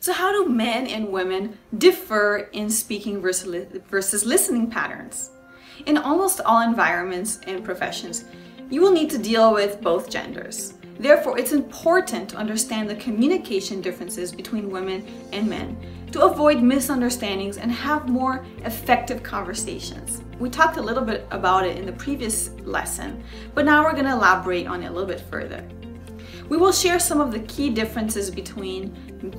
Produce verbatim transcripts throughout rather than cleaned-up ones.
So how do men and women differ in speaking versus listening patterns? In almost all environments and professions, you will need to deal with both genders. Therefore, it's important to understand the communication differences between women and men to avoid misunderstandings and have more effective conversations. We talked a little bit about it in the previous lesson, but now we're going to elaborate on it a little bit further. We will share some of the key differences between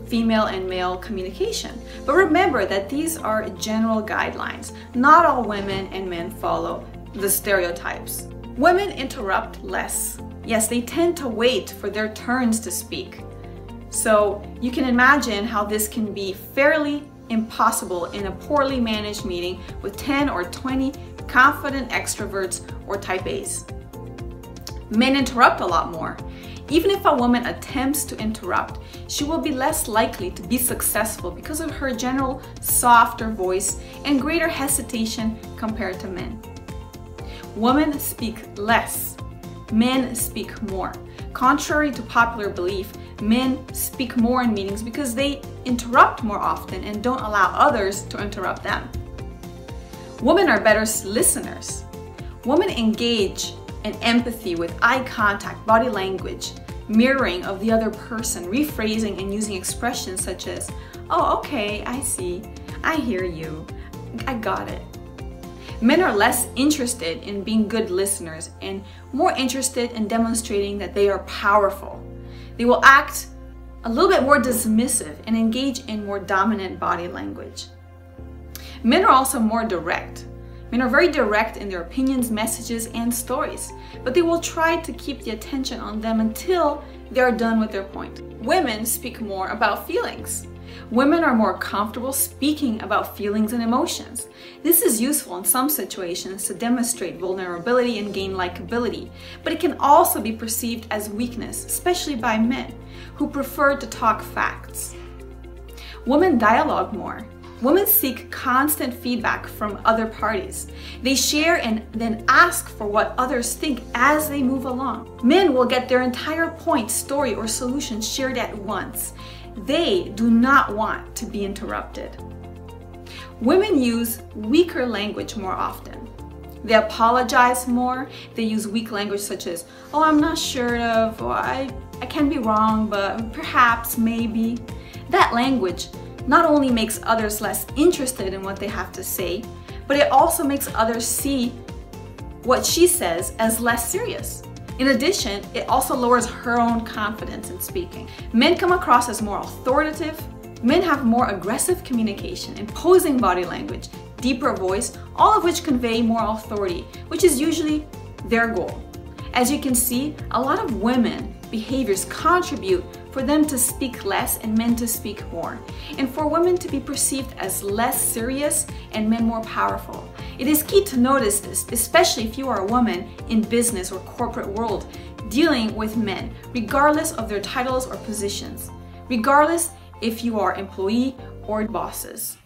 female and male communication, but remember that these are general guidelines. Not all women and men follow the stereotypes. Women interrupt less. Yes, they tend to wait for their turns to speak. So you can imagine how this can be fairly impossible in a poorly managed meeting with ten or twenty confident extroverts or type A's. Men interrupt a lot more. Even if a woman attempts to interrupt, she will be less likely to be successful because of her general softer voice and greater hesitation compared to men. Women speak less. Men speak more. Contrary to popular belief, men speak more in meetings because they interrupt more often and don't allow others to interrupt them. Women are better listeners. Women engage in empathy with eye contact, body language, mirroring of the other person, rephrasing and using expressions such as, "Oh, okay, I see, I hear you, I got it." Men are less interested in being good listeners and more interested in demonstrating that they are powerful. They will act a little bit more dismissive and engage in more dominant body language. Men are also more direct. Men are very direct in their opinions, messages, and stories, but they will try to keep the attention on them until they are done with their point. Women speak more about feelings. Women are more comfortable speaking about feelings and emotions. This is useful in some situations to demonstrate vulnerability and gain likability, but it can also be perceived as weakness, especially by men who prefer to talk facts. Women dialogue more. Women seek constant feedback from other parties. They share and then ask for what others think as they move along. Men will get their entire point, story, or solution shared at once. They do not want to be interrupted. Women use weaker language more often. They apologize more. They use weak language such as, "Oh, I'm not sure of," or I, I can be wrong, but perhaps, maybe. That language not only makes others less interested in what they have to say, but it also makes others see what she says as less serious. In addition, it also lowers her own confidence in speaking. Men come across as more authoritative. Men have more aggressive communication, imposing body language, deeper voice, all of which convey more authority, which is usually their goal. As you can see, a lot of women behaviors contribute for them to speak less and men to speak more, and for women to be perceived as less serious and men more powerful. It is key to notice this, especially if you are a woman in business or corporate world dealing with men, regardless of their titles or positions, regardless if you are employee or bosses.